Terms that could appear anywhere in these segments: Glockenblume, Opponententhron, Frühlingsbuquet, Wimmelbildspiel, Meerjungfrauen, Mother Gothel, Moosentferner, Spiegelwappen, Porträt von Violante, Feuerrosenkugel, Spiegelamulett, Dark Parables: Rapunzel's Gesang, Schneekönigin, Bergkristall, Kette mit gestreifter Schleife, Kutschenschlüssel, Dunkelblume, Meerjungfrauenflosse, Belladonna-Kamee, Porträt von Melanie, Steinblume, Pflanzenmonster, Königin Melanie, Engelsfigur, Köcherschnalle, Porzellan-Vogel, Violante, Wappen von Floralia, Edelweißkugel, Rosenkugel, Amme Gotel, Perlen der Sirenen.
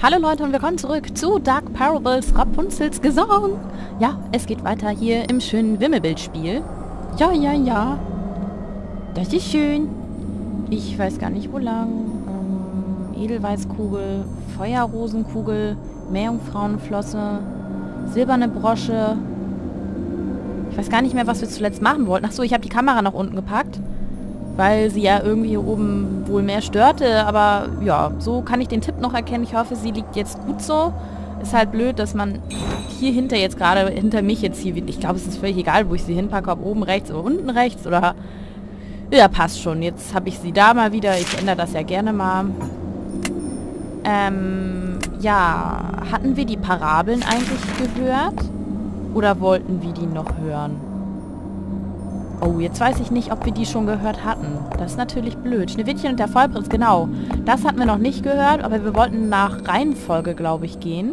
Hallo Leute und willkommen zurück zu Dark Parables Rapunzel's Gesang. Ja, es geht weiter hier im schönen Wimmelbildspiel. Ja, ja, ja. Das ist schön. Ich weiß gar nicht, wo lang. Edelweißkugel, Feuerrosenkugel, Meerjungfrauenflosse, silberne Brosche. Ich weiß gar nicht mehr, was wir zuletzt machen wollten. Achso, ich habe die Kamera nach unten gepackt, weil sie ja irgendwie hier oben wohl mehr störte, aber ja, so kann ich den Tipp noch erkennen. Ich hoffe, sie liegt jetzt gut so. Ist halt blöd, dass man hier hinter jetzt gerade, hinter mich jetzt hier, ich glaube, es ist völlig egal, wo ich sie hinpacke, ob oben rechts oder unten rechts oder... Ja, passt schon. Jetzt habe ich sie da mal wieder. Ich ändere das ja gerne mal. Ja, hatten wir die Parabeln eigentlich gehört? Oder wollten wir die noch hören? Oh, jetzt weiß ich nicht, ob wir die schon gehört hatten. Das ist natürlich blöd. Schneewittchen und der Vollprinz, genau. Das hatten wir noch nicht gehört, aber wir wollten nach Reihenfolge, glaube ich, gehen.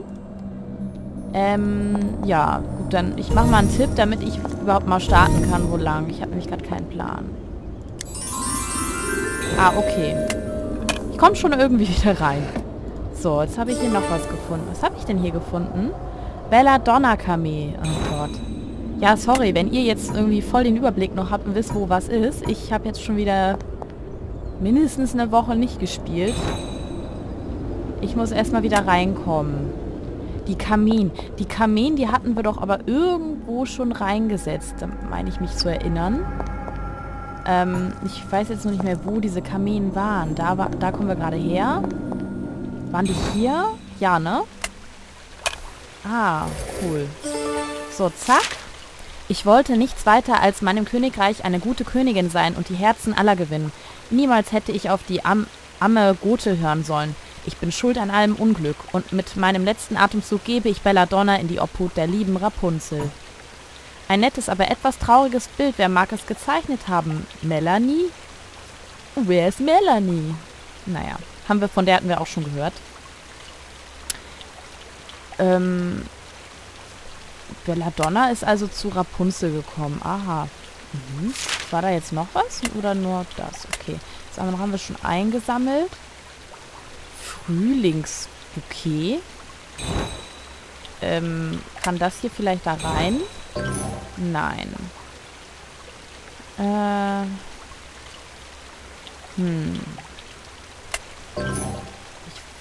Ja, gut, dann ich mache mal einen Tipp, damit ich überhaupt mal starten kann, wo lang. Ich habe nämlich gerade keinen Plan. Ah, okay. Ich komme schon irgendwie wieder rein. So, jetzt habe ich hier noch was gefunden. Was habe ich denn hier gefunden? Belladonna-Kamee. Oh Gott. Ja, sorry, wenn ihr jetzt irgendwie voll den Überblick noch habt und wisst, wo was ist. Ich habe jetzt schon wieder mindestens eine Woche nicht gespielt. Ich muss erstmal wieder reinkommen. Die Kameen, die hatten wir doch aber irgendwo schon reingesetzt, meine ich mich zu erinnern. Ich weiß jetzt noch nicht mehr, wo diese Kameen waren. Da kommen wir gerade her. Waren die hier? Ja, ne? Ah, cool. So, zack. Ich wollte nichts weiter als meinem Königreich eine gute Königin sein und die Herzen aller gewinnen. Niemals hätte ich auf die Amme Gotel hören sollen. Ich bin schuld an allem Unglück und mit meinem letzten Atemzug gebe ich Belladonna in die Obhut der lieben Rapunzel. Ein nettes, aber etwas trauriges Bild. Wer mag es gezeichnet haben? Melanie? Wer ist Melanie? Naja, von der hatten wir auch schon gehört. Belladonna ist also zu Rapunzel gekommen. Aha. Mhm. War da jetzt noch was? Oder nur das? Okay. Das andere haben wir schon eingesammelt. Frühlingsbuquet. Kann das hier vielleicht da rein? Nein.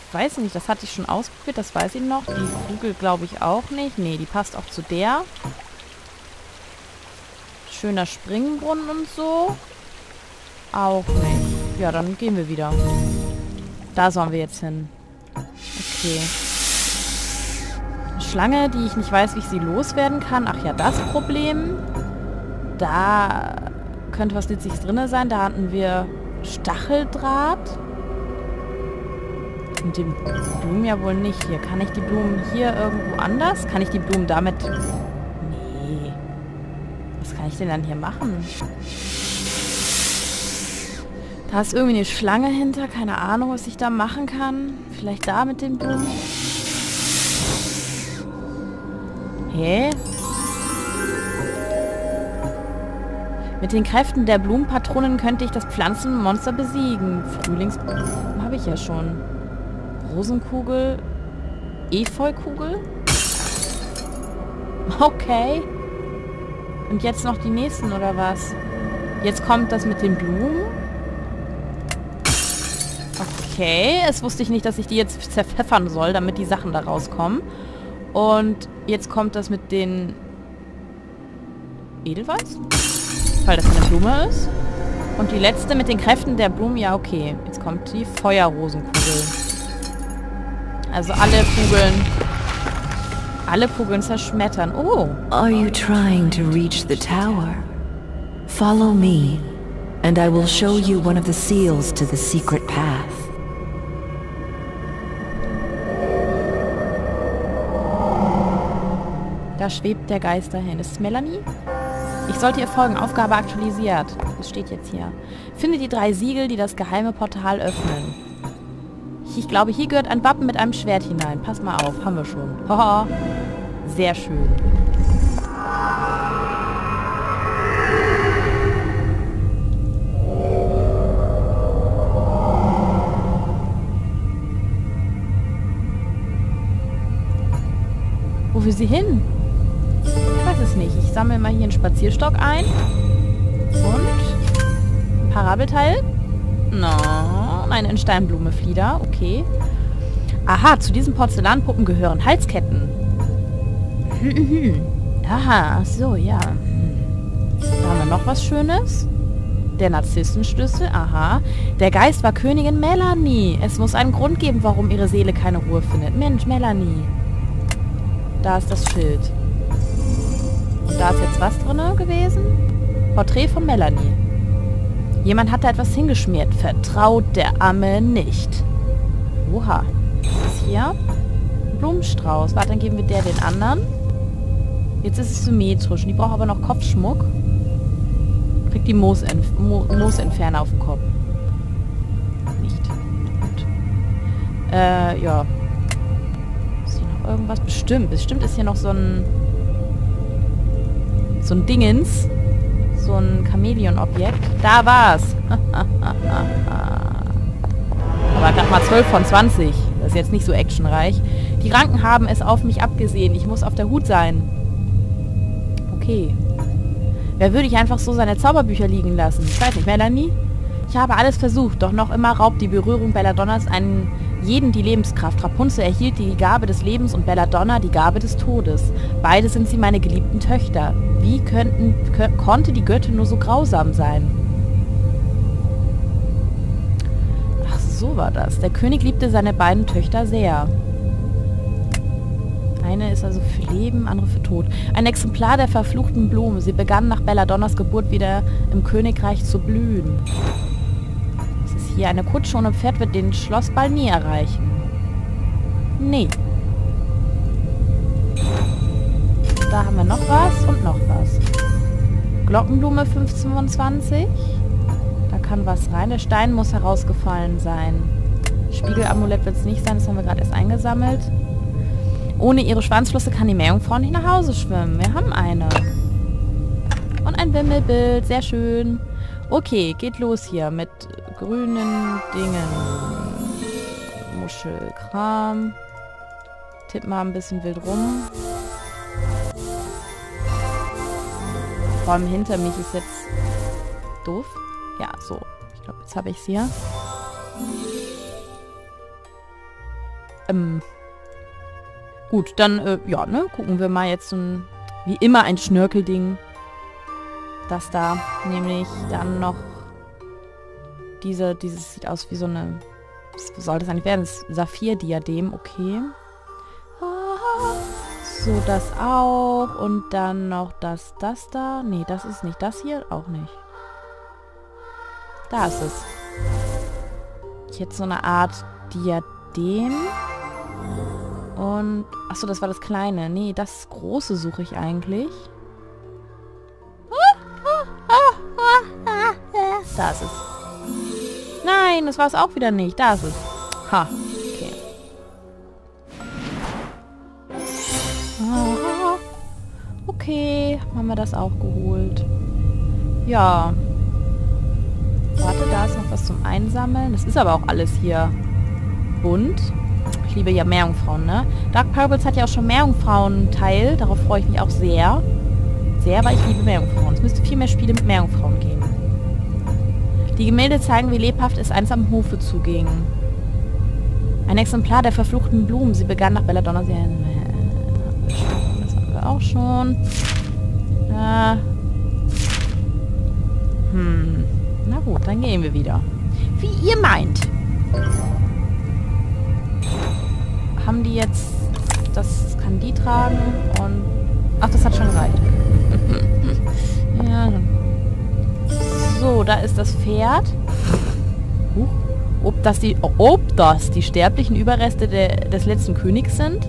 Ich weiß nicht, das hatte ich schon ausprobiert, das weiß ich noch. Die Kugel glaube ich auch nicht. Nee, die passt auch zu der. Schöner Springbrunnen und so. Auch nicht. Ja, dann gehen wir wieder. Da sollen wir jetzt hin. Okay. Eine Schlange, die ich nicht weiß, wie ich sie loswerden kann. Ach ja, das Problem. Da könnte was Nützliches drin sein. Da hatten wir Stacheldraht. Mit den Blumen ja wohl nicht hier. Kann ich die Blumen hier irgendwo anders? Kann ich die Blumen damit... Nee. Was kann ich denn dann hier machen? Da ist irgendwie eine Schlange hinter. Keine Ahnung, was ich da machen kann. Vielleicht da mit den Blumen? Hä? Mit den Kräften der Blumenpatronen könnte ich das Pflanzenmonster besiegen. Frühlingsblumen habe ich ja schon. Rosenkugel, Efeukugel. Okay. Und jetzt noch die nächsten, oder was? Jetzt kommt das mit den Blumen. Okay, es wusste ich nicht, dass ich die jetzt zerpfeffern soll, damit die Sachen da rauskommen. Und jetzt kommt das mit den... Edelweiß? Weil das eine Blume ist. Und die letzte mit den Kräften der Blumen, ja okay. Jetzt kommt die Feuerrosenkugel. Also alle Kugeln zerschmettern. Oh. Are you trying to reach the tower? Follow me, and I will show you one of the seals to the secret path. Da schwebt der Geist dahin. Ist es Melanie? Ich sollte ihr folgen. Aufgabe aktualisiert. Das steht jetzt hier. Finde die 3 Siegel, die das geheime Portal öffnen. Ich glaube, hier gehört ein Wappen mit einem Schwert hinein. Pass mal auf, haben wir schon. Haha, sehr schön. Wo will sie hin? Ich weiß es nicht. Ich sammle mal hier einen Spazierstock ein. Und? Parabelteil? No, eine Steinblume-Flieder. Okay. Aha, zu diesen Porzellanpuppen gehören Halsketten. Aha, so, ja. Da haben wir noch was Schönes. Der Narzissenschlüssel, aha. Der Geist war Königin Melanie. Es muss einen Grund geben, warum ihre Seele keine Ruhe findet. Mensch, Melanie. Da ist das Schild. Und da ist jetzt was drin gewesen? Porträt von Melanie. Jemand hat da etwas hingeschmiert. Vertraut der Amme nicht. Oha. Was ist hier? Blumenstrauß. Warte, dann geben wir der den anderen. Jetzt ist es symmetrisch. Die braucht aber noch Kopfschmuck. Kriegt die Moosentferner auf den Kopf. Nicht. Gut. Ja. Ist hier noch irgendwas? Bestimmt. Bestimmt ist hier noch so ein Dingens. So ein Chamäleon-Objekt. Da war's. Aber gerade mal 12 von 20. Das ist jetzt nicht so actionreich. Die Ranken haben es auf mich abgesehen. Ich muss auf der Hut sein. Okay. Wer würde ich einfach so seine Zauberbücher liegen lassen? Ich weiß nicht, Melanie? Ich habe alles versucht, doch noch immer raubt die Berührung Belladonnas einen jeden die Lebenskraft. Rapunzel erhielt die Gabe des Lebens und Belladonna die Gabe des Todes. Beide sind sie meine geliebten Töchter. Wie konnte die Göttin nur so grausam sein? Ach, so war das. Der König liebte seine beiden Töchter sehr. Eine ist also für Leben, andere für Tod. Ein Exemplar der verfluchten Blume. Sie begann nach Belladonnas Geburt wieder im Königreich zu blühen. Es ist hier eine Kutsche und ein Pferd wird den Schlossball nie erreichen. Nee. Da haben wir noch was und noch was. Glockenblume 1525. Da kann was rein. Der Stein muss herausgefallen sein. Spiegelamulett wird es nicht sein. Das haben wir gerade erst eingesammelt. Ohne ihre Schwanzflosse kann die Meerjungfrau nicht nach Hause schwimmen. Wir haben eine. Und ein Wimmelbild. Sehr schön. Okay, geht los hier mit grünen Dingen. Muschelkram. Tipp mal ein bisschen wild rum. Vor allem hinter mich ist jetzt doof. Ja, so. Ich glaube, jetzt habe ich es hier. Gut, dann, ja, ne, gucken wir mal jetzt so ein, wie immer, ein Schnörkelding. Das da, nämlich dann noch dieses sieht aus wie so eine, was soll das eigentlich werden? Das Saphir-Diadem, okay. So, das auch. Und dann noch das da. Nee, das ist nicht das hier, auch nicht. Da ist es. Ich hätte so eine Art Diadem. Und... Achso, das war das Kleine. Nee, das Große suche ich eigentlich. Da ist es. Nein, das war es auch wieder nicht. Da ist es. Ha. Okay. Okay, haben wir das auch geholt. Ja. Warte, da ist noch was zum Einsammeln. Das ist aber auch alles hier bunt. Ich liebe ja Meerjungfrauen, ne? Dark Parables hat ja auch schon Meerjungfrauen-Teil. Darauf freue ich mich auch sehr. Sehr, weil ich liebe Meerjungfrauen. Es müsste viel mehr Spiele mit Meerjungfrauen geben. Die Gemälde zeigen, wie lebhaft es einst am Hofe zuging. Ein Exemplar der verfluchten Blumen. Sie begann nach Belladonna. Das haben wir auch schon. Na gut, dann gehen wir wieder. Wie ihr meint. Haben die jetzt... Das kann die tragen und... Ach, das hat schon gereicht. Ja. So, da ist das Pferd. Ob das die sterblichen Überreste des letzten Königs sind?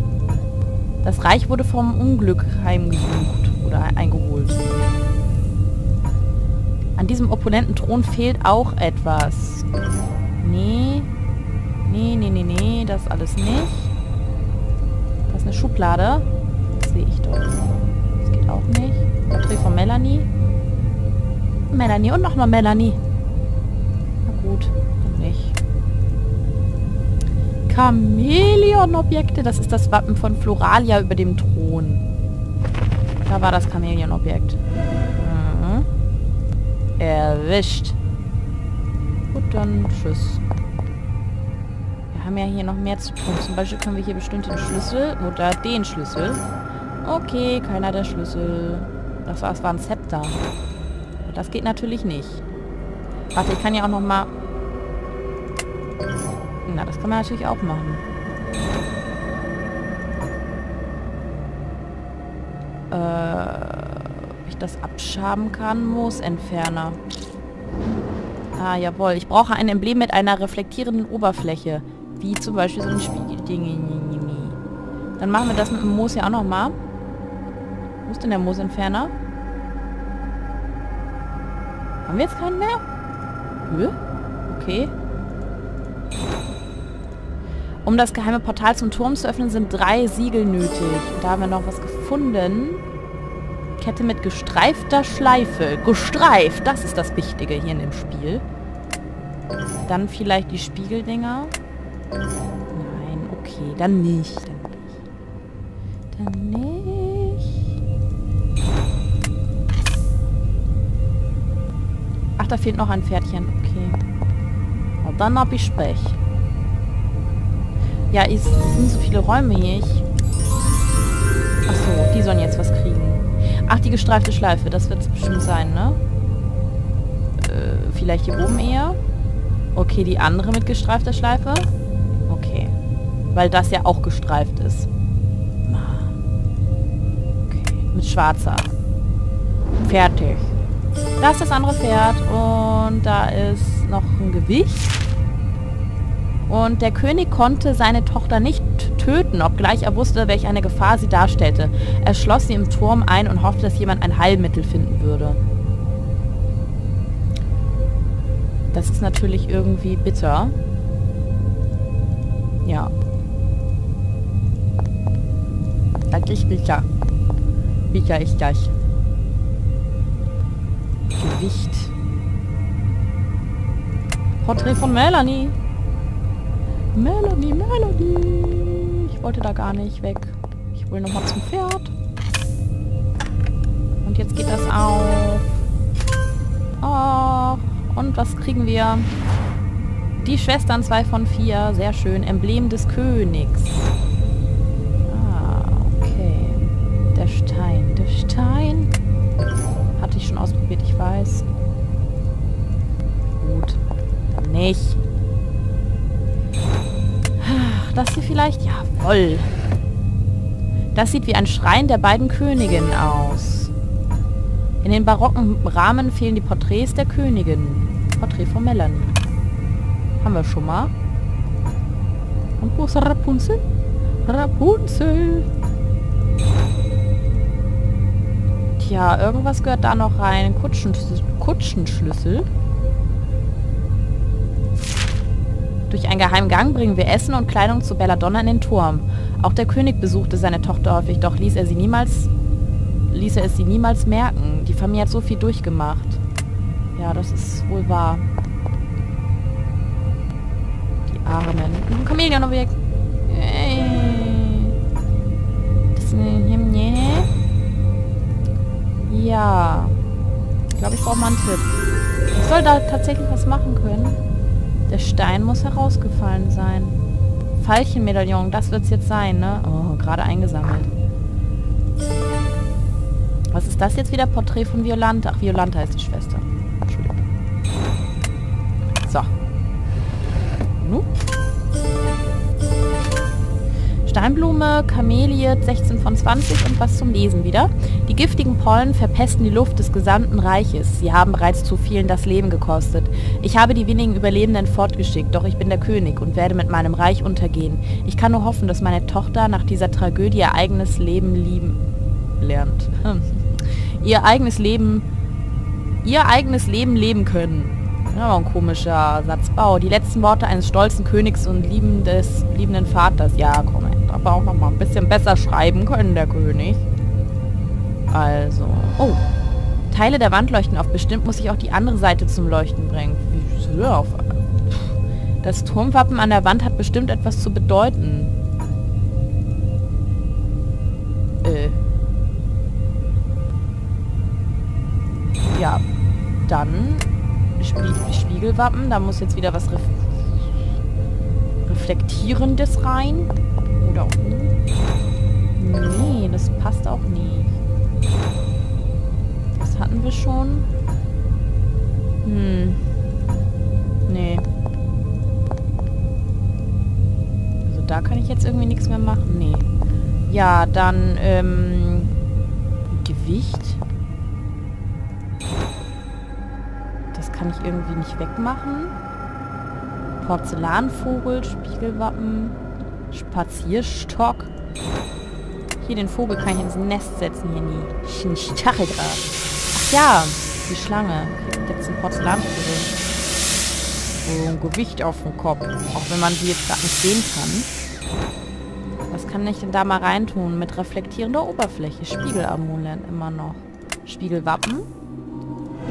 Das Reich wurde vom Unglück heimgesucht oder eingeholt. An diesem Opponententhron fehlt auch etwas. Nee. Nee, nee, nee, nee. Das alles nicht. Eine Schublade. Das sehe ich doch. Das geht auch nicht. Porträt von Melanie. Melanie und nochmal Melanie. Na gut, dann nicht. Chamäleon-Objekte. Das ist das Wappen von Floralia über dem Thron. Da war das Chamäleon-Objekt. Mhm. Erwischt. Gut, dann tschüss. Wir haben ja hier noch mehr zu tun. Zum Beispiel können wir hier bestimmt den Schlüssel oder den Schlüssel. Okay, keiner der Schlüssel. Das war ein Zepter. Das geht natürlich nicht. Warte, ich kann ja auch noch mal... Na, das kann man natürlich auch machen. Ob ich das abschaben kann? Moosentferner. Ah, jawohl. Ich brauche ein Emblem mit einer reflektierenden Oberfläche. Wie zum Beispiel so ein Spiegelding. Dann machen wir das mit dem Moos ja auch nochmal. Wo ist denn der Moosentferner? Haben wir jetzt keinen mehr? Nö? Okay. Um das geheime Portal zum Turm zu öffnen, sind 3 Siegel nötig. Da haben wir noch was gefunden. Kette mit gestreifter Schleife. Gestreift! Das ist das Wichtige hier in dem Spiel. Dann vielleicht die Spiegeldinger. Nein, okay, dann nicht. Dann nicht. Ach, da fehlt noch ein Pferdchen. Okay. Na, dann hab ich Pech. Ja, es sind so viele Räume hier. Achso, die sollen jetzt was kriegen. Ach, die gestreifte Schleife. Das wird es bestimmt sein, ne? Vielleicht hier oben eher. Okay, die andere mit gestreifter Schleife. Okay. Weil das ja auch gestreift ist. Okay. Mit schwarzer. Fertig. Da ist das andere Pferd. Und da ist noch ein Gewicht. Und der König konnte seine Tochter nicht töten, obgleich er wusste, welch eine Gefahr sie darstellte. Er schloss sie im Turm ein und hoffte, dass jemand ein Heilmittel finden würde. Das ist natürlich irgendwie bitter. Ja. Das ist bitter. Bitter ist das. Gewicht. Porträt von Melanie. Melanie, Melanie. Ich wollte da gar nicht weg. Ich will nochmal zum Pferd. Und jetzt geht das auf. Oh. Und was kriegen wir? Die Schwestern 2 von 4. Sehr schön. Emblem des Königs. Ah, okay. Der Stein. Der Stein. Hatte ich schon ausprobiert, ich weiß. Gut. Dann nicht. Das hier vielleicht? Jawohl. Das sieht wie ein Schrein der beiden Königinnen aus. In den barocken Rahmen fehlen die Porträts der Königin. Porträt von Melanie. Haben wir schon mal. Und wo ist Rapunzel? Rapunzel! Tja, irgendwas gehört da noch rein. Kutschenschlüssel. Durch einen geheimen Gang bringen wir Essen und Kleidung zu Belladonna in den Turm. Auch der König besuchte seine Tochter häufig, doch ließ er es sie niemals merken. Die Familie hat so viel durchgemacht. Ja, das ist wohl wahr. Die Armen. Chamäleon-Objekt. Ja. Ich glaube, ich brauche mal einen Tipp. Ich soll da tatsächlich was machen können. Der Stein muss herausgefallen sein. Veilchenmedaillon, das wird es jetzt sein, ne? Oh, gerade eingesammelt. Was ist das jetzt wieder? Porträt von Violante. Ach, Violante heißt die Schwester. Entschuldigung. So. Steinblume, Chamäleon, 16 von 20 und was zum Lesen wieder. Die giftigen Pollen verpesten die Luft des gesamten Reiches. Sie haben bereits zu vielen das Leben gekostet. Ich habe die wenigen Überlebenden fortgeschickt, doch ich bin der König und werde mit meinem Reich untergehen. Ich kann nur hoffen, dass meine Tochter nach dieser Tragödie ihr eigenes Leben lieben lernt. Ihr eigenes Leben leben können. Ja, ein komischer Satzbau. Die letzten Worte eines stolzen Königs und liebenden Vaters. Ja, komm, aber auch noch mal ein bisschen besser schreiben können, der König. Also. Oh. Teile der Wand leuchten auf. Bestimmt muss ich auch die andere Seite zum Leuchten bringen. Wie, Das Turmwappen an der Wand hat bestimmt etwas zu bedeuten. Ja, dann Spiegelwappen. Da muss jetzt wieder was Reflektierendes rein. Oder auch nicht. Nee, das passt auch nicht. Das hatten wir schon. Nee. Also da kann ich jetzt irgendwie nichts mehr machen. Nee. Ja, dann, Gewicht. Das kann ich irgendwie nicht wegmachen. Porzellanvogel, Spiegelwappen, Spazierstock. Hier, den Vogel kann ich ins Nest setzen, hier nie. Ein Stacheldraht. Ach ja, die Schlange. Jetzt ein Porzellanvogel. So ein Gewicht auf dem Kopf. Auch wenn man die jetzt gerade nicht sehen kann. Was kann ich denn da mal reintun? Mit reflektierender Oberfläche. Spiegelamulett immer noch. Spiegelwappen.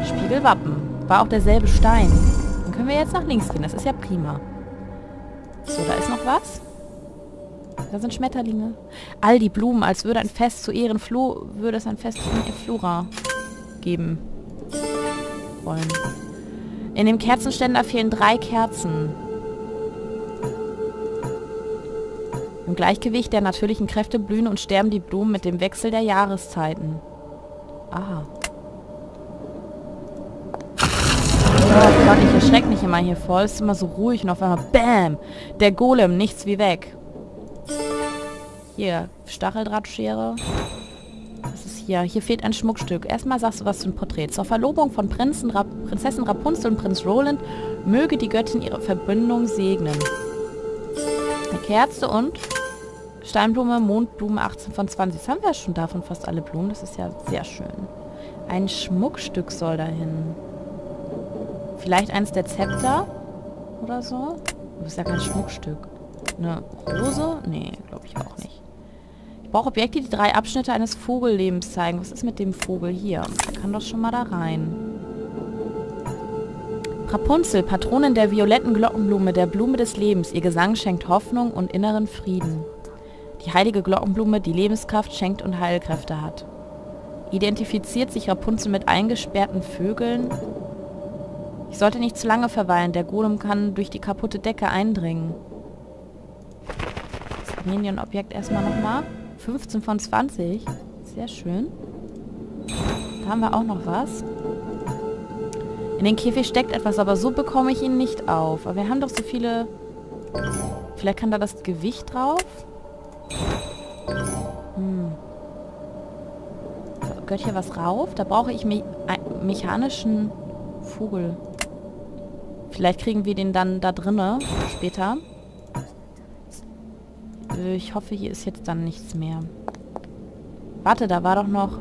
Spiegelwappen. War auch derselbe Stein. Dann können wir jetzt nach links gehen. Das ist ja prima. So, da ist noch was. Da sind Schmetterlinge. All die Blumen, als würde ein Fest zu Ehren Flora geben wollen. In dem Kerzenständer fehlen 3 Kerzen. Im Gleichgewicht der natürlichen Kräfte blühen und sterben die Blumen mit dem Wechsel der Jahreszeiten. Aha. Oh Gott, ich erschrecke mich immer hier voll. Es ist immer so ruhig und auf einmal BÄM! Der Golem, nichts wie weg. Hier, Stacheldrahtschere. Was ist hier? Hier fehlt ein Schmuckstück. Erstmal sagst du was zum Porträt. Zur Verlobung von Prinzessin Rapunzel und Prinz Roland möge die Göttin ihre Verbindung segnen. Eine Kerze und Steinblume, Mondblume 18 von 20. Das haben wir ja schon davon fast alle Blumen. Das ist ja sehr schön. Ein Schmuckstück soll dahin. Vielleicht eins der Zepter oder so. Das ist ja kein Schmuckstück. Eine Rose? Nee, glaube ich auch nicht. Ich brauche Objekte, die 3 Abschnitte eines Vogellebens zeigen. Was ist mit dem Vogel hier? Der kann doch schon mal da rein. Rapunzel, Patronin der violetten Glockenblume, der Blume des Lebens. Ihr Gesang schenkt Hoffnung und inneren Frieden. Die heilige Glockenblume, die Lebenskraft schenkt und Heilkräfte hat. Identifiziert sich Rapunzel mit eingesperrten Vögeln? Ich sollte nicht zu lange verweilen. Der Golem kann durch die kaputte Decke eindringen. Chamäleon-Objekt erstmal nochmal. 15 von 20. Sehr schön. Da haben wir auch noch was. In den Käfig steckt etwas, aber so bekomme ich ihn nicht auf. Aber wir haben doch so viele... Vielleicht kann da das Gewicht drauf? Da gehört hier was rauf? Da brauche ich einen mechanischen Vogel. Vielleicht kriegen wir den dann da drinne später. Ich hoffe, hier ist jetzt dann nichts mehr. Warte, da war doch noch...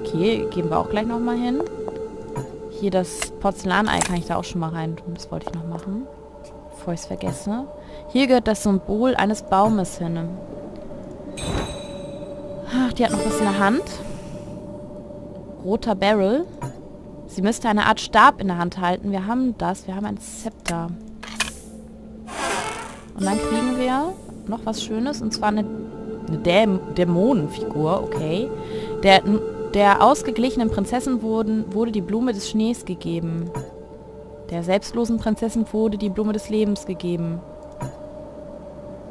Okay, gehen wir auch gleich nochmal hin. Hier das Porzellanei kann ich da auch schon mal rein tun. Das wollte ich noch machen. Bevor ich es vergesse. Hier gehört das Symbol eines Baumes hin. Ach, die hat noch was in der Hand. Roter Barrel. Sie müsste eine Art Stab in der Hand halten. Wir haben das. Wir haben ein Zepter. Und dann kriegen wir noch was Schönes, und zwar eine Dämonenfigur, okay. Der ausgeglichenen Prinzessin wurde die Blume des Schnees gegeben. Der selbstlosen Prinzessin wurde die Blume des Lebens gegeben.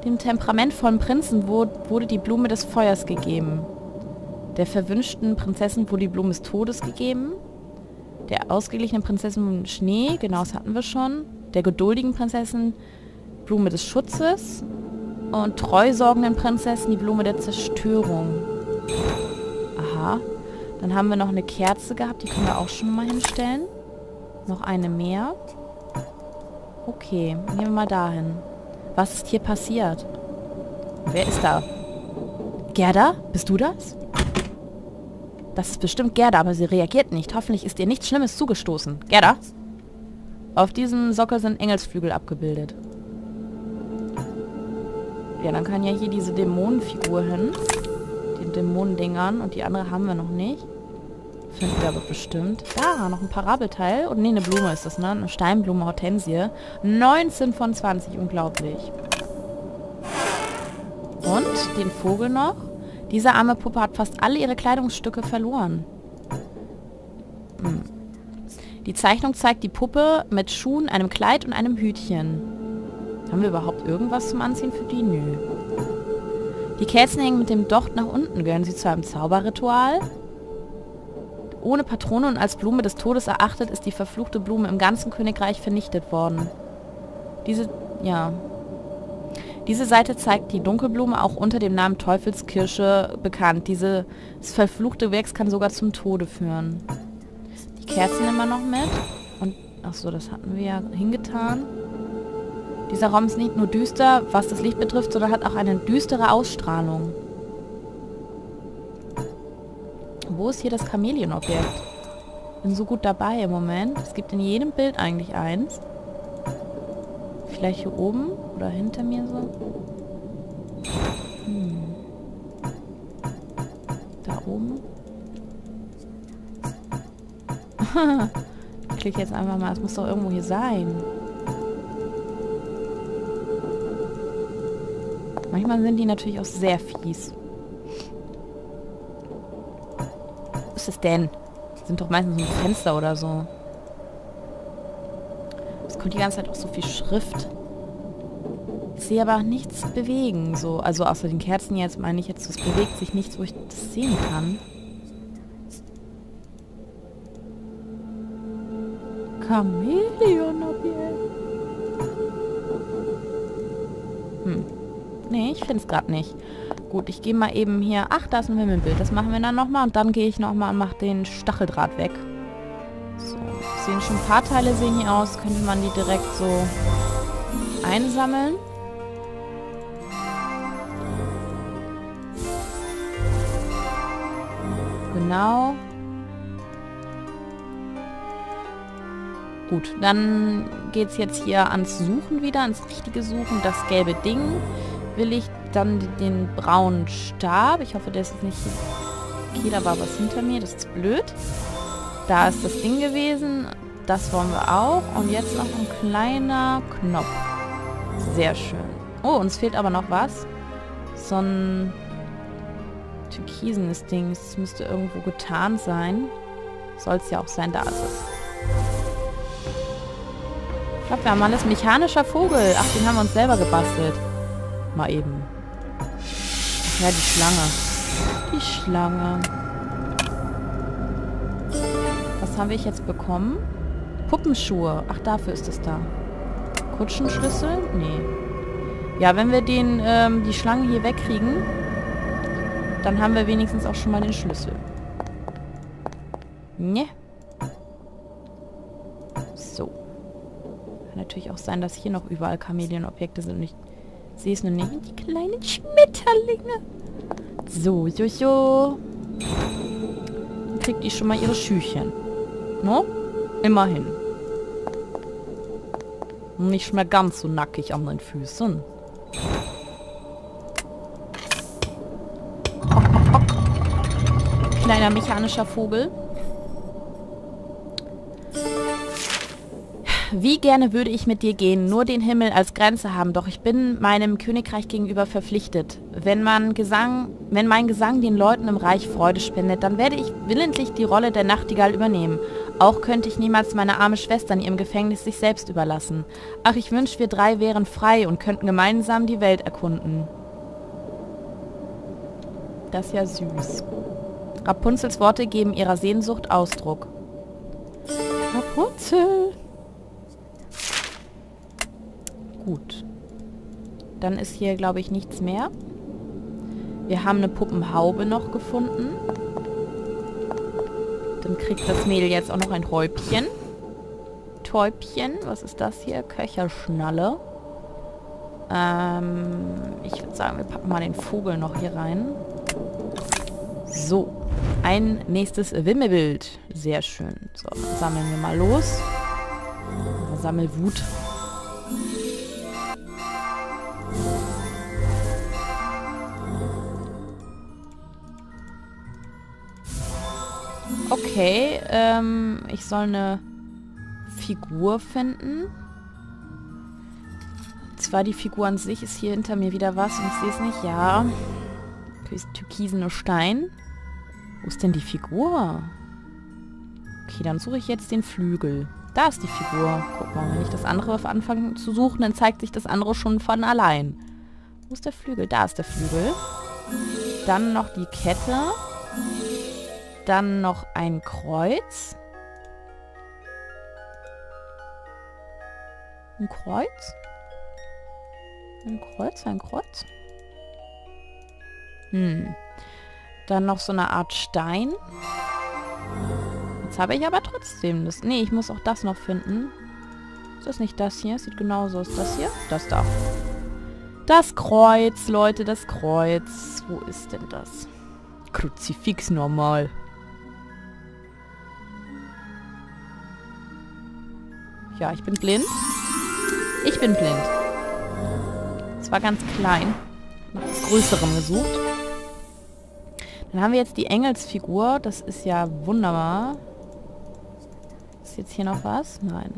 Dem temperamentvollen Prinzen wurde die Blume des Feuers gegeben. Der verwünschten Prinzessin wurde die Blume des Todes gegeben. Der ausgeglichenen Prinzessin Schnee, genau, das hatten wir schon. Der geduldigen Prinzessin Blume des Schutzes und treusorgenden Prinzessin die Blume der Zerstörung. Aha. Dann haben wir noch eine Kerze gehabt, die können wir auch schon mal hinstellen. Noch eine mehr. Okay, nehmen wir mal dahin. Was ist hier passiert? Wer ist da? Gerda? Bist du das? Das ist bestimmt Gerda, aber sie reagiert nicht. Hoffentlich ist ihr nichts Schlimmes zugestoßen. Gerda? Auf diesem Sockel sind Engelsflügel abgebildet. Ja, dann kann ja hier diese Dämonenfigur hin. Den Dämonendingern. Und die andere haben wir noch nicht. Findet ihr aber bestimmt. Da, noch ein Parabelteil. Und nee, eine Blume ist das, ne? Eine Steinblume Hortensie. 19 von 20, unglaublich. Und den Vogel noch. Diese arme Puppe hat fast alle ihre Kleidungsstücke verloren. Hm. Die Zeichnung zeigt die Puppe mit Schuhen, einem Kleid und einem Hütchen. Haben wir überhaupt irgendwas zum Anziehen für die? Nö. Die Kerzen hängen mit dem Docht nach unten. Gehören sie zu einem Zauberritual? Ohne Patrone und als Blume des Todes erachtet, ist die verfluchte Blume im ganzen Königreich vernichtet worden. Diese Seite zeigt die Dunkelblume, auch unter dem Namen Teufelskirsche bekannt. Dieses verfluchte Werk kann sogar zum Tode führen. Die Kerzen nehmen wir noch mit. Und, achso, das hatten wir ja hingetan. Dieser Raum ist nicht nur düster, was das Licht betrifft, sondern hat auch eine düstere Ausstrahlung. Wo ist hier das Chamäleon-Objekt? Bin so gut dabei im Moment. Es gibt in jedem Bild eigentlich eins. Vielleicht hier oben oder hinter mir so. Hm. Da oben. Ich klicke jetzt einfach mal. Es muss doch irgendwo hier sein. Manchmal sind die natürlich auch sehr fies. Was ist denn? Die sind doch meistens so ein Fenster oder so. Es kommt die ganze Zeit auch so viel Schrift. Ich sehe aber auch nichts bewegen. So. Also außer den Kerzen jetzt meine ich jetzt, es bewegt sich nichts, wo ich das sehen kann. Chamäleon-Objekt. Hm. Nee, ich finde es gerade nicht. Gut, ich gehe mal eben hier... Ach, da ist ein Wimmelbild. Das machen wir dann nochmal. Und dann gehe ich nochmal und mache den Stacheldraht weg. So, sehen schon ein paar Teile sehen hier aus. Könnte man die direkt so einsammeln. Genau. Gut, dann geht es jetzt hier ans Suchen wieder. Ans richtige Suchen. Das gelbe Ding will ich... Dann den braunen Stab. Ich hoffe, der ist jetzt nicht... Okay, da war was hinter mir. Das ist blöd. Da ist das Ding gewesen. Das wollen wir auch. Und jetzt noch ein kleiner Knopf. Sehr schön. Oh, uns fehlt aber noch was. So ein türkisenes Ding. Das müsste irgendwo getarnt sein. Soll es ja auch sein. Da ist es. Ich glaube, wir haben alles. Mechanischer Vogel. Ach, den haben wir uns selber gebastelt. Mal eben. Ja, die Schlange. Die Schlange. Was habe ich jetzt bekommen? Puppenschuhe. Ach, dafür ist es da. Kutschenschlüssel? Nee. Ja, wenn wir den, die Schlange hier wegkriegen, dann haben wir wenigstens auch schon mal den Schlüssel. Ne. So. Kann natürlich auch sein, dass hier noch überall Chamäleon-Objekte sind und ich sehe es nur nicht. Die kleinen Schmetterlinge. So, so, so. Dann kriegt die schon mal ihre Schüchchen. No? Immerhin. Nicht mehr ganz so nackig an den Füßen. Kleiner mechanischer Vogel. Wie gerne würde ich mit dir gehen, nur den Himmel als Grenze haben, doch ich bin meinem Königreich gegenüber verpflichtet. Wenn mein Gesang den Leuten im Reich Freude spendet, dann werde ich willentlich die Rolle der Nachtigall übernehmen. Auch könnte ich niemals meine arme Schwester in ihrem Gefängnis sich selbst überlassen. Ach, ich wünsche, wir drei wären frei und könnten gemeinsam die Welt erkunden. Das ist ja süß. Rapunzels Worte geben ihrer Sehnsucht Ausdruck. Rapunzel! Gut. Dann ist hier, glaube ich, nichts mehr. Wir haben eine Puppenhaube noch gefunden. Dann kriegt das Mädel jetzt auch noch ein Häubchen. Täubchen. Was ist das hier? Köcherschnalle. Ich würde sagen, wir packen mal den Vogel noch hier rein. So. Ein nächstes Wimmelbild. Sehr schön. So, sammeln wir mal los. Sammelwut. Okay, ich soll eine Figur finden. Und zwar die Figur an sich ist hier hinter mir wieder was und ich sehe es nicht. Ja, türkisene Stein. Wo ist denn die Figur? Okay, dann suche ich jetzt den Flügel. Da ist die Figur. Guck mal, wenn ich das andere anfange zu suchen, dann zeigt sich das andere schon von allein. Wo ist der Flügel? Da ist der Flügel. Dann noch die Kette. Dann noch ein Kreuz. Ein Kreuz? Ein Kreuz, ein Kreuz. Hm. Dann noch so eine Art Stein. Jetzt habe ich aber trotzdem das... Nee, ich muss auch das noch finden. Ist das nicht das hier? Sieht genauso aus. Das hier? Das da. Das Kreuz, Leute, das Kreuz. Wo ist denn das? Kruzifix normal. Ja, ich bin blind. Ich bin blind. Es war ganz klein. Nach was Größerem gesucht. Dann haben wir jetzt die Engelsfigur. Das ist ja wunderbar. Ist jetzt hier noch was? Nein.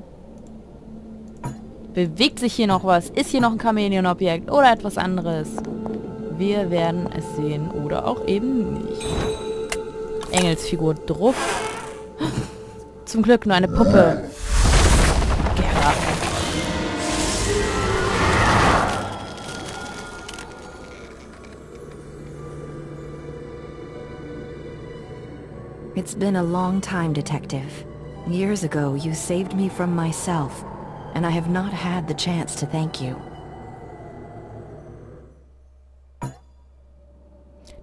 Bewegt sich hier noch was? Ist hier noch ein Chamäleon-Objekt oder etwas anderes? Wir werden es sehen oder auch eben nicht. Engelsfigur drauf. Zum Glück nur eine Puppe. Gerda. It's been a long time, Detective. Years ago, you saved me from myself, and I have not had the chance to thank you.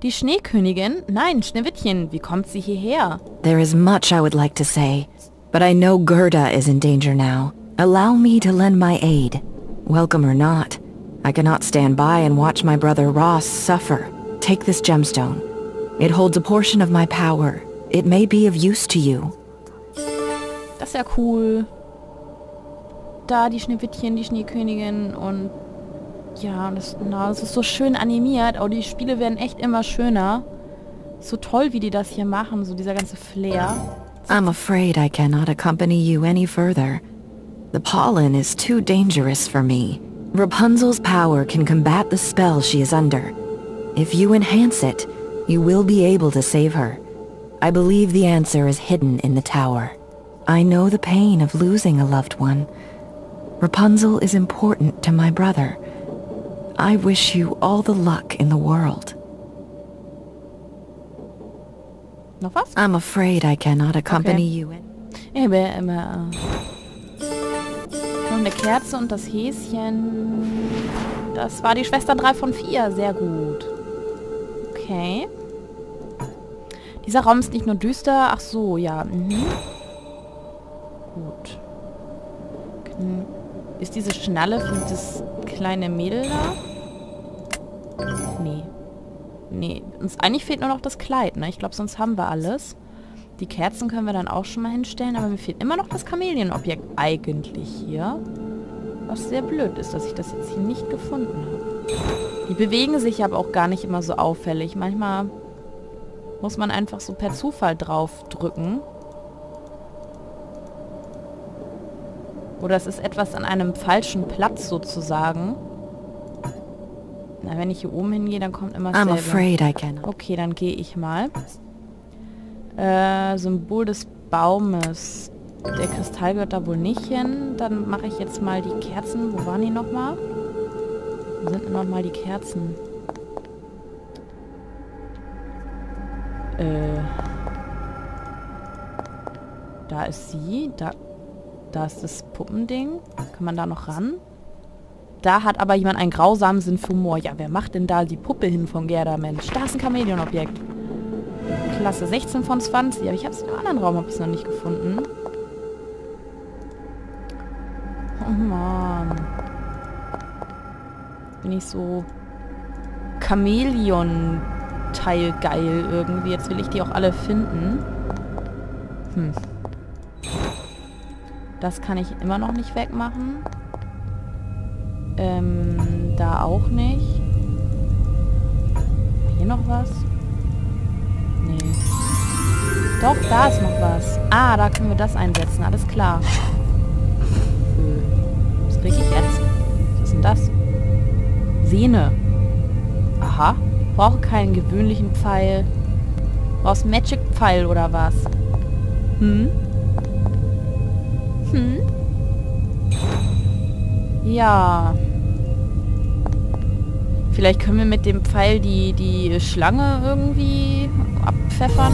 Die Schneekönigin? Nein, Schneewittchen, wie kommt sie hierher? There is much I would like to say, but I know Gerda is in danger now. Allow me to lend my aid. Welcome or not, I cannot stand by and watch my brother Ross suffer. Take this gemstone. It holds a portion of my power. It may be of use to you. Das ist ja cool. Da die Schneewittchen, die Schneekönigin und... Ja, das ist so schön animiert. Oh, die Spiele werden echt immer schöner. So toll, wie die das hier machen, so dieser ganze Flair. I'm afraid I cannot accompany you any further. The pollen is too dangerous for me. Rapunzel's power can combat the spell she is under. If you enhance it, you will be able to save her. I believe the answer is hidden in the tower. I know the pain of losing a loved one. Rapunzel is important to my brother. I wish you all the luck in the world. Noch was? I'm afraid I cannot accompany you in... Immer. Noch eine Kerze und das Häschen. Das war die Schwester 3 von 4. Sehr gut. Okay. Dieser Raum ist nicht nur düster. Ach so, ja. Mhm. Gut. Ist diese Schnalle für das kleine Mädel da? Nee. Nee. Uns eigentlich fehlt nur noch das Kleid, ne? Ich glaube, sonst haben wir alles. Die Kerzen können wir dann auch schon mal hinstellen, aber mir fehlt immer noch das Chamäleon-Objekt eigentlich hier. Was sehr blöd ist, dass ich das jetzt hier nicht gefunden habe. Die bewegen sich aber auch gar nicht immer so auffällig. Manchmal muss man einfach so per Zufall drauf drücken. Oder es ist etwas an einem falschen Platz sozusagen. Na, wenn ich hier oben hingehe, dann kommt immer dasselbe. Okay, dann gehe ich mal. Symbol des Baumes. Der Kristall gehört da wohl nicht hin. Dann mache ich jetzt mal die Kerzen. Wo waren die nochmal? Wo sind nochmal die Kerzen? Da ist sie. Da ist das Puppending. Kann man da noch ran? Da hat aber jemand einen grausamen Sinn für Humor. Ja, wer macht denn da die Puppe hin von Gerda, Mensch? Da ist ein Chamäleon-Objekt. Klasse 16 von 20. Aber ich habe es in einem anderen Raum noch nicht gefunden. Oh Mann. Bin ich so Chamäleon-Teilgeil irgendwie. Jetzt will ich die auch alle finden. Hm. Das kann ich immer noch nicht wegmachen. Da auch nicht. Hier noch was? Nee. Doch, da ist noch was. Ah, da können wir das einsetzen. Alles klar. Was kriege ich jetzt? Was ist denn das? Sehne. Aha. Brauche keinen gewöhnlichen Pfeil. Brauchst Magic-Pfeil oder was? Hm? Hm? Ja. Vielleicht können wir mit dem Pfeil die Schlange irgendwie abpfeffern.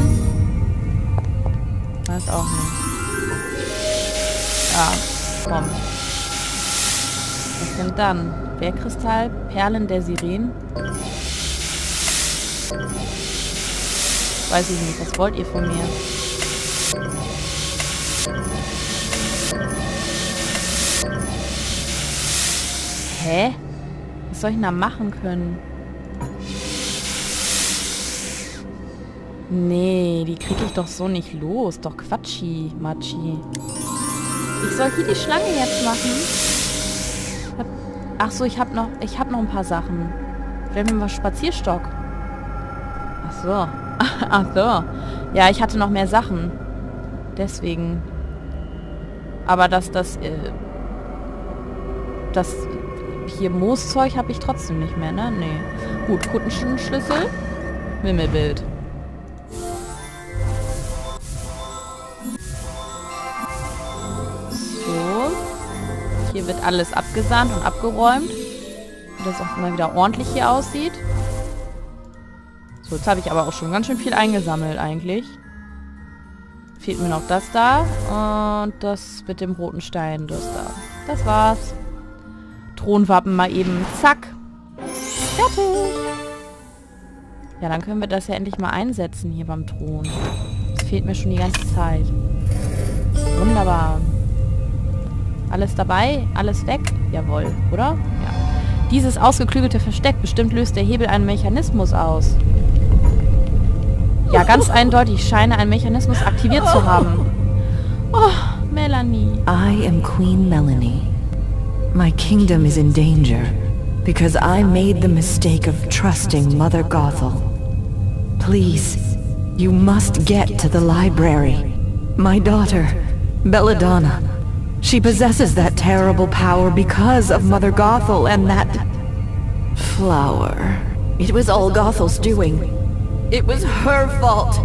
Weiß auch nicht. Ja, komm. Was denn dann? Bergkristall, Perlen der Sirenen. Weiß ich nicht, was wollt ihr von mir? Hä? Was soll ich denn da machen können? Nee, die kriege ich doch so nicht los. Doch Quatschi, Matschi. Ich soll hier die Schlange jetzt machen. Ach so, ich hab noch ein paar Sachen. Wir haben mal Spazierstock. Ach so. Ach so. Ja, ich hatte noch mehr Sachen. Deswegen. Aber das hier Mooszeug habe ich trotzdem nicht mehr, ne? Nee. Gut, Kutschenschlüssel. Wimmelbild. So. Hier wird alles abgesandt und abgeräumt. Dass es auch mal wieder ordentlich hier aussieht. So, jetzt habe ich aber auch schon ganz schön viel eingesammelt eigentlich. Fehlt mir noch das da und das mit dem roten Stein, das da. Das war's. Thronwappen mal eben. Zack. Fertig. Ja, dann können wir das ja endlich mal einsetzen hier beim Thron. Das fehlt mir schon die ganze Zeit. Wunderbar. Alles dabei? Alles weg? Jawohl, oder? Ja. Dieses ausgeklügelte Versteck. Bestimmt löst der Hebel einen Mechanismus aus. Ja, ganz eindeutig scheine ein Mechanismus aktiviert zu haben. Oh, Melanie. I am Queen Melanie. My kingdom is in danger because I made the mistake of trusting Mother Gothel. Please, you must get to the library. My daughter, Belladonna, she possesses that terrible power because of Mother Gothel and that flower. It was all Gothel's doing. It was her fault.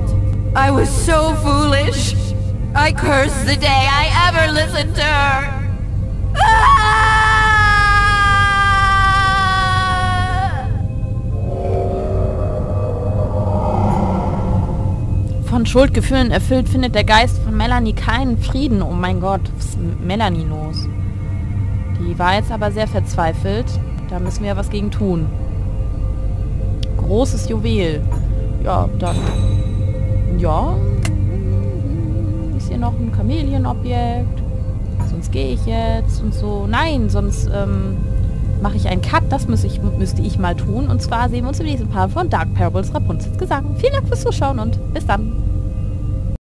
I was so foolish. I cursed the day I ever listened to her. Ah! Von Schuldgefühlen erfüllt findet der Geist von Melanie keinen Frieden. Oh mein Gott, was ist mit Melanie los? Die war jetzt aber sehr verzweifelt. Da müssen wir ja was gegen tun. Großes Juwel. Ja, dann... Ja. Ist hier noch ein Chamäleon-Objekt? Sonst gehe ich jetzt und so. Nein, sonst mache ich einen Cut. Das müsste ich mal tun. Und zwar sehen wir uns im nächsten Part von Dark Parables Rapunzel's Gesang. Vielen Dank fürs Zuschauen und bis dann.